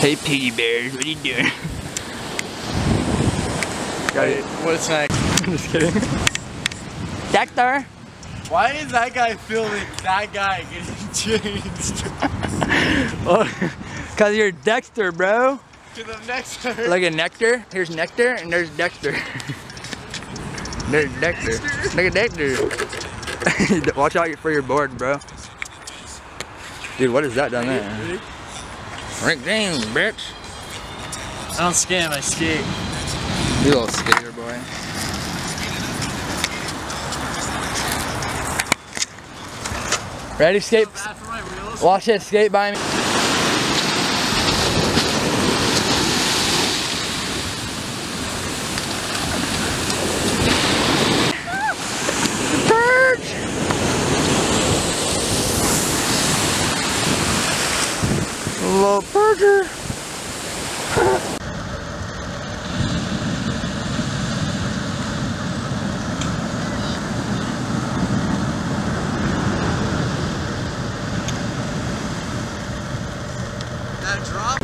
Hey, piggy bears, what are you doing? Got it. What's next? I'm just kidding. Doctor? Why is that guy feeling that guy getting changed? Well, cause you're Dexter, bro. To the Nectar. Look at Nectar. Here's Nectar and there's Dexter. There's Dexter. Look at Dexter. Watch out for your board, bro. Dude, what is that down there? Rick James, bitch. I don't scam, I skate. You little skater boy. Ready, skate? Watch that skate by me. Little burger. That drop.